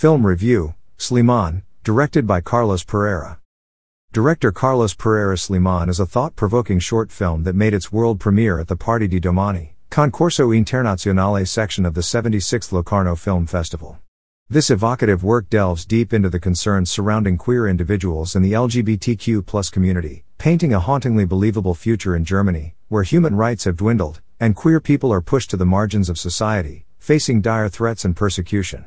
Film Review, Slimane, directed by Carlos Pereira. Director Carlos Pereira's Slimane is a thought-provoking short film that made its world premiere at the Parti di Domani, Concorso Internazionale section of the 76th Locarno Film Festival. This evocative work delves deep into the concerns surrounding queer individuals and the LGBTQ+ community, painting a hauntingly believable future in Germany, where human rights have dwindled, and queer people are pushed to the margins of society, facing dire threats and persecution.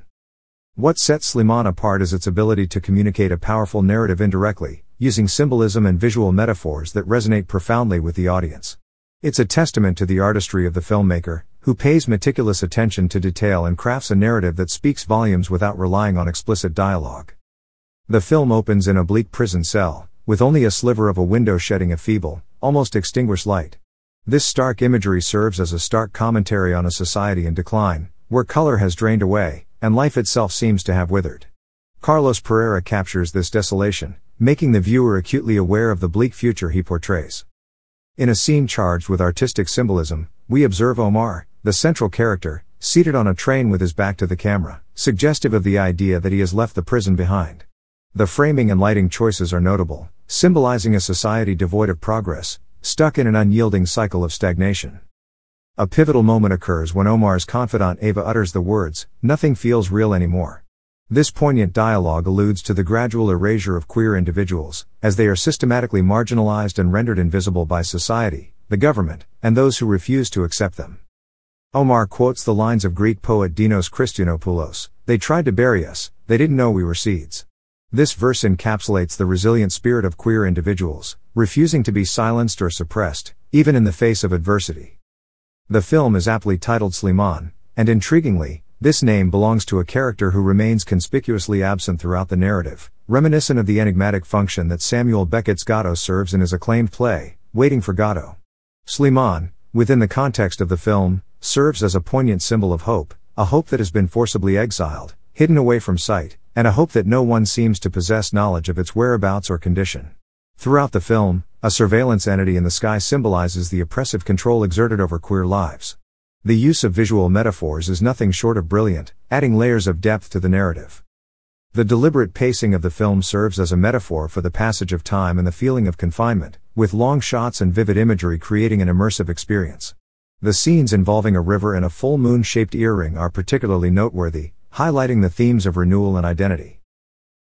What sets Slimane apart is its ability to communicate a powerful narrative indirectly, using symbolism and visual metaphors that resonate profoundly with the audience. It's a testament to the artistry of the filmmaker, who pays meticulous attention to detail and crafts a narrative that speaks volumes without relying on explicit dialogue. The film opens in a bleak prison cell, with only a sliver of a window shedding a feeble, almost extinguished light. This stark imagery serves as a stark commentary on a society in decline, where color has drained away, and life itself seems to have withered. Carlos Pereira captures this desolation, making the viewer acutely aware of the bleak future he portrays. In a scene charged with artistic symbolism, we observe Omar, the central character, seated on a train with his back to the camera, suggestive of the idea that he has left the prison behind. The framing and lighting choices are notable, symbolizing a society devoid of progress, stuck in an unyielding cycle of stagnation. A pivotal moment occurs when Omar's confidant Ava utters the words, "Nothing feels real anymore." This poignant dialogue alludes to the gradual erasure of queer individuals, as they are systematically marginalized and rendered invisible by society, the government, and those who refuse to accept them. Omar quotes the lines of Greek poet Dinos Christianopoulos, "They tried to bury us, they didn't know we were seeds." This verse encapsulates the resilient spirit of queer individuals, refusing to be silenced or suppressed, even in the face of adversity. The film is aptly titled Slimane, and intriguingly, this name belongs to a character who remains conspicuously absent throughout the narrative, reminiscent of the enigmatic function that Samuel Beckett's Godot serves in his acclaimed play, Waiting for Godot. Slimane, within the context of the film, serves as a poignant symbol of hope, a hope that has been forcibly exiled, hidden away from sight, and a hope that no one seems to possess knowledge of its whereabouts or condition. Throughout the film, a surveillance entity in the sky symbolizes the oppressive control exerted over queer lives. The use of visual metaphors is nothing short of brilliant, adding layers of depth to the narrative. The deliberate pacing of the film serves as a metaphor for the passage of time and the feeling of confinement, with long shots and vivid imagery creating an immersive experience. The scenes involving a river and a full moon-shaped earring are particularly noteworthy, highlighting the themes of renewal and identity.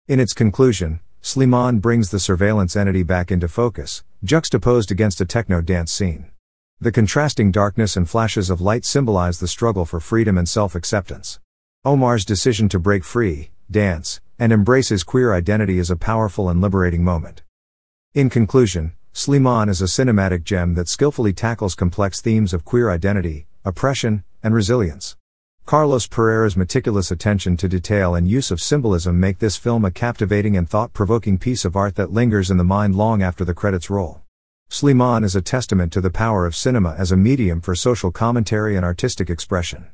In its conclusion, Slimane brings the surveillance entity back into focus, juxtaposed against a techno dance scene. The contrasting darkness and flashes of light symbolize the struggle for freedom and self-acceptance. Omar's decision to break free, dance, and embrace his queer identity is a powerful and liberating moment. In conclusion, Slimane is a cinematic gem that skillfully tackles complex themes of queer identity, oppression, and resilience. Carlos Pereira's meticulous attention to detail and use of symbolism make this film a captivating and thought-provoking piece of art that lingers in the mind long after the credits roll. Slimane is a testament to the power of cinema as a medium for social commentary and artistic expression.